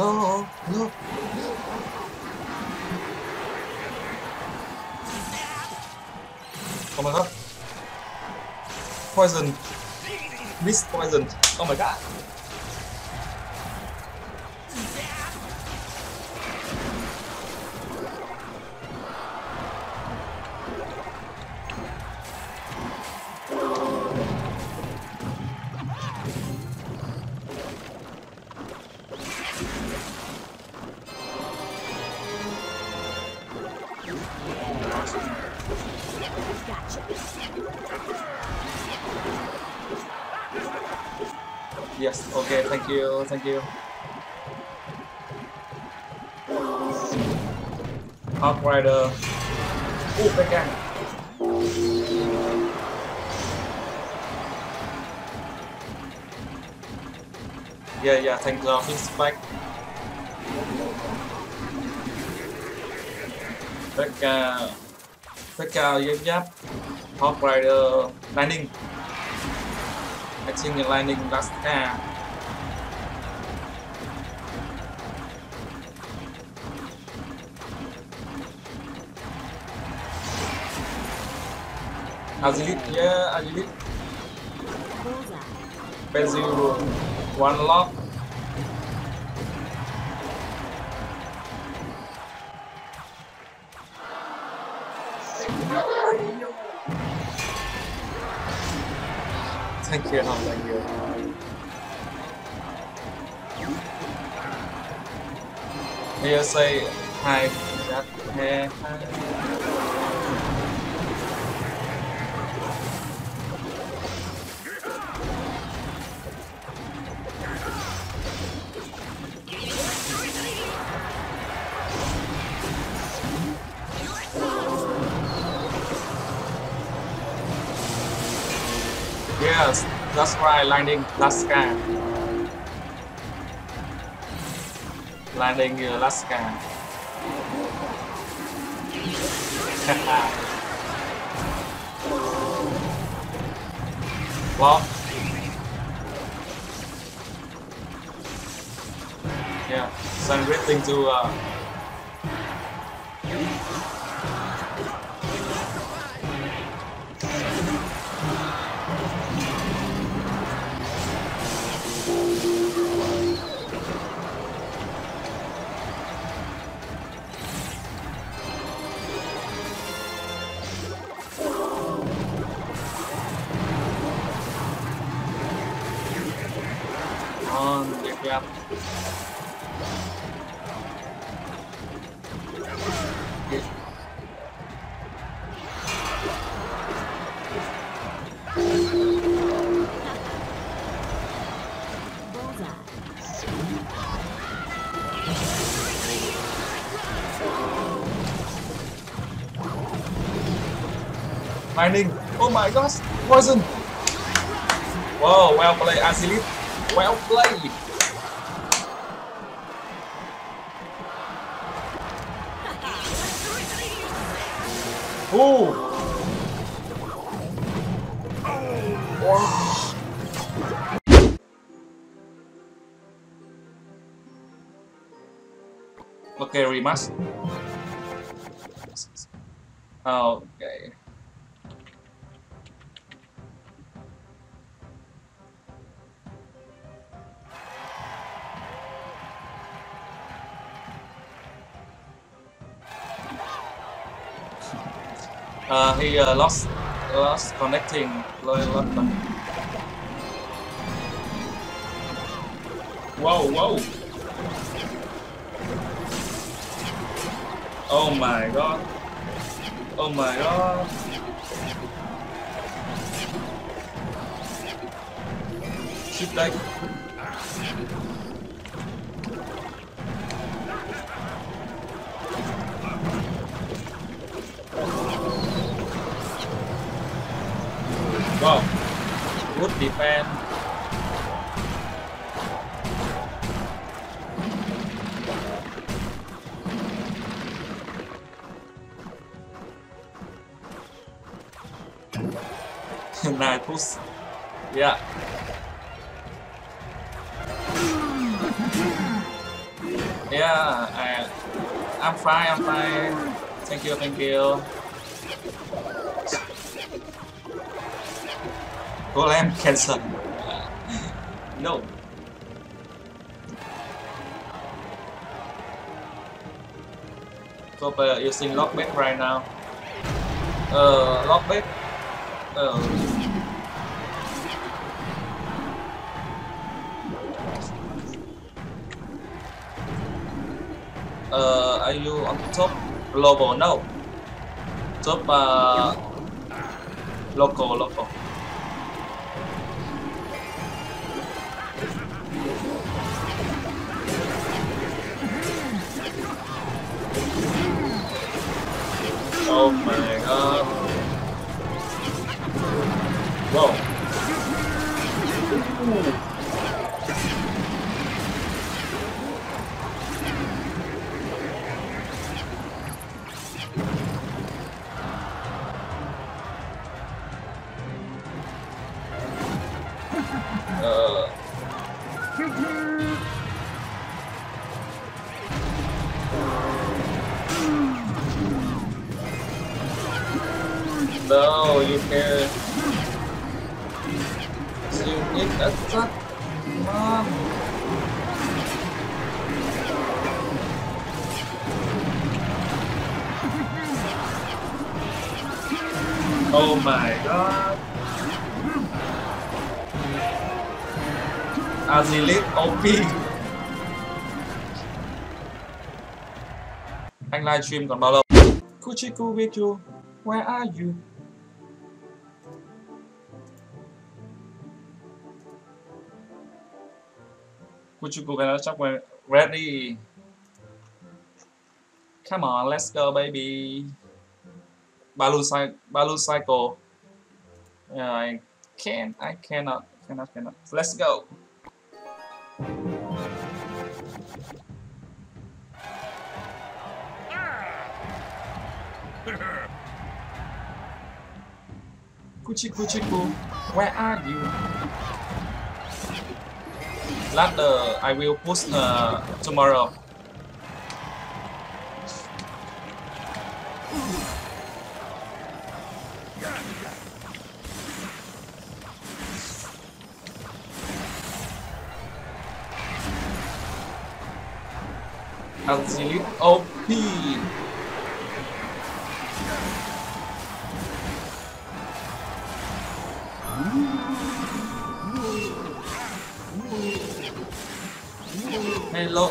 No, no. Oh my god. Poisoned. Mist poisoned. Oh my god. Yes, okay, thank you, thank you. Hog Rider. Oh, backhand. Yeah, thank God, he's back. Backhand, yep. Hog Rider, landing. I think the lightning last air. Azilys, yeah, Azilys. Bezil, one lock. Thank you, thank you. Here say hi that hair. Yes, that's why landing last scan. Landing last scan. Well, yeah, so I'm waiting to yeah. Mining. Oh my gosh, poison. Wow, well played, Azilys. Well played. Oh! Wow. Okay, rematch. Okay. He lost connecting. Whoa! Oh my god! Oh my god! Shoot like. Wow, good defense. Nice push. Yeah. Yeah, I'm fine, I'm fine. Thank you, thank you. Golem cancel. No. Copper using Lockbait right now. Lockbait. Are you on top global? No. Top local. Oh my god. Whoa. No, you can't. So you need a truck. Come on. Oh my god. Azilys OP. Anh livestream còn bao lâu? Cuchii Cuu Vichu, where are you? Kuchiku cannot stop when ready. Come on, let's go, baby. Baloo cycle. Yeah, I cannot. Let's go. Kuchiku, where are you? Ladder, I will push tomorrow. Azilys OP. Hello,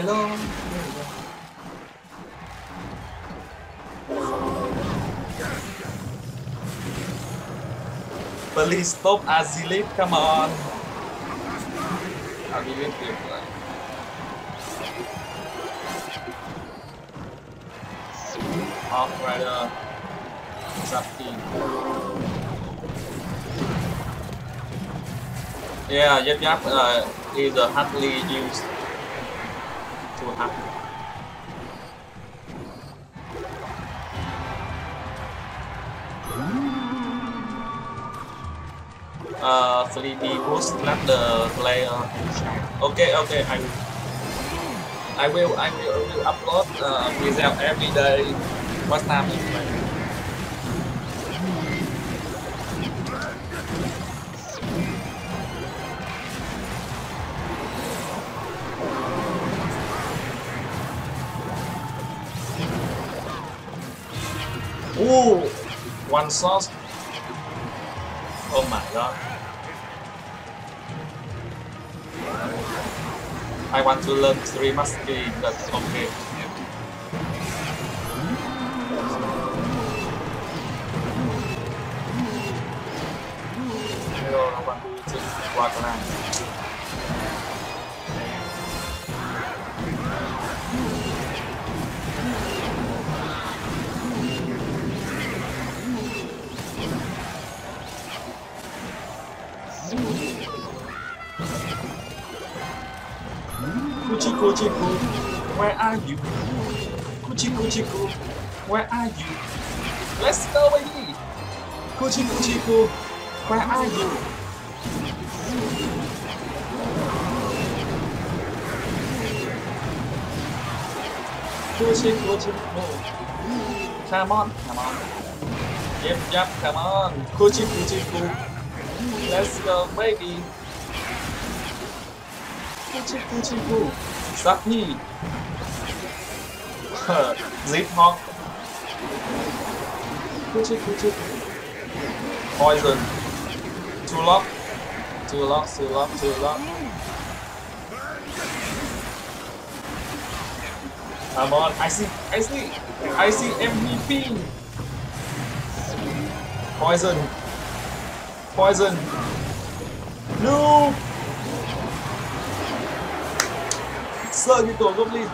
Hello. Please stop Azilys, come on. Azilys here. Hog Rider Sakti. Yeah, yep, is a hardly used. Fleety boost not the player. Okay, I will upload result every day. What time is it? Ooh, one sauce. Oh my god. I want to learn 3 mastery, but okay. Cuchii Cuu, where are you? Cuchii Cuu, where are you? Let's go away! Cuchii Cuu, where are you? Cuchii Cuu, come on, come on. Yep, come on. Cuchii Cuu, let's go, baby. Cuchii Cuu, Sakti. Zip Hog. Kuchiku. Poison. Too lock. Come on, I see MVP. Poison. No. Slug it to goblin.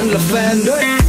Anh là fan đấy.